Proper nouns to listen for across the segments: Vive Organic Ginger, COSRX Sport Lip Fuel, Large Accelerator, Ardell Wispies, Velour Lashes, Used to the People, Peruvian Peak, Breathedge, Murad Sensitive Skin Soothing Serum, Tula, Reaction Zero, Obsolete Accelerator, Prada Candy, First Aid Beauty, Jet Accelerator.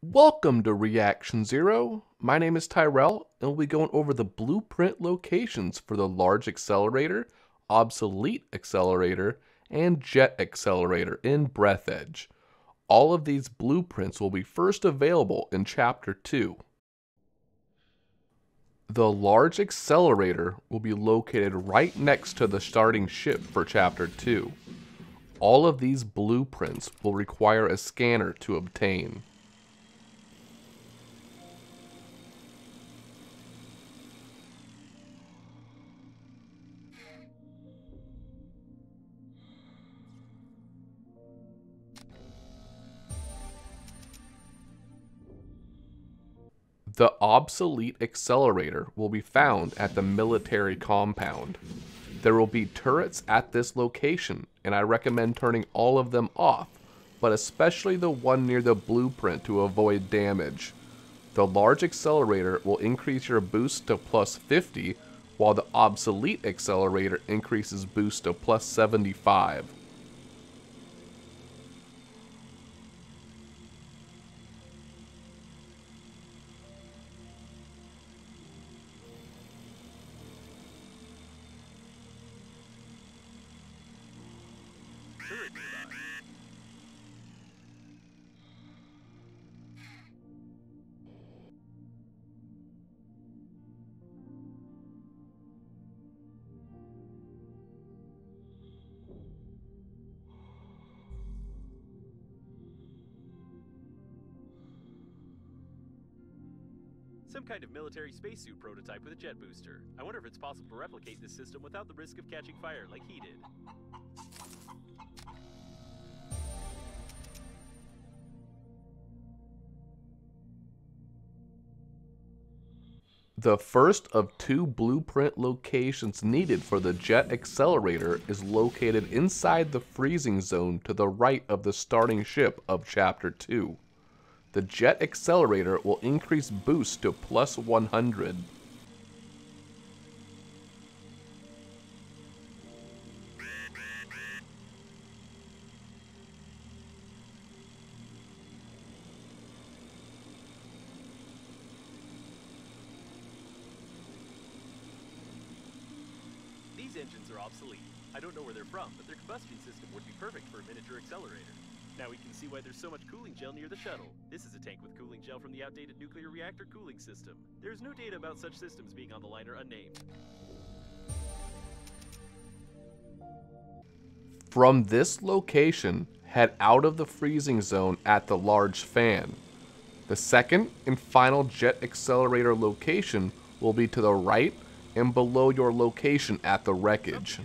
Welcome to Reaction Zero. My name is Tyrell, and we'll be going over the blueprint locations for the Large Accelerator, Obsolete Accelerator, and Jet Accelerator in Breathedge. All of these blueprints will be first available in Chapter 2. The Large Accelerator will be located right next to the starting ship for Chapter 2. All of these blueprints will require a scanner to obtain. The Obsolete Accelerator will be found at the military compound. There will be turrets at this location, and I recommend turning all of them off, but especially the one near the blueprint to avoid damage. The Large Accelerator will increase your boost to plus 50, while the Obsolete Accelerator increases boost to plus 75. Some kind of military spacesuit prototype with a jet booster. I wonder if it's possible to replicate this system without the risk of catching fire like he did. The first of two blueprint locations needed for the Jet Accelerator is located inside the freezing zone to the right of the starting ship of Chapter 2. The Jet Accelerator will increase boost to plus 100. These engines are obsolete. I don't know where they're from, but their combustion system would be perfect for a miniature accelerator. Now we can see why there's so much cooling gel near the shuttle. This is a tank with cooling gel from the outdated nuclear reactor cooling system. There's no data about such systems being on the liner unnamed. From this location, head out of the freezing zone at the large fan. The second and final Jet Accelerator location will be to the right and below your location at the wreckage.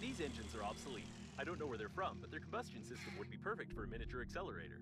These engines are obsolete. I don't know where they're from, but their combustion system would be perfect for a miniature accelerator.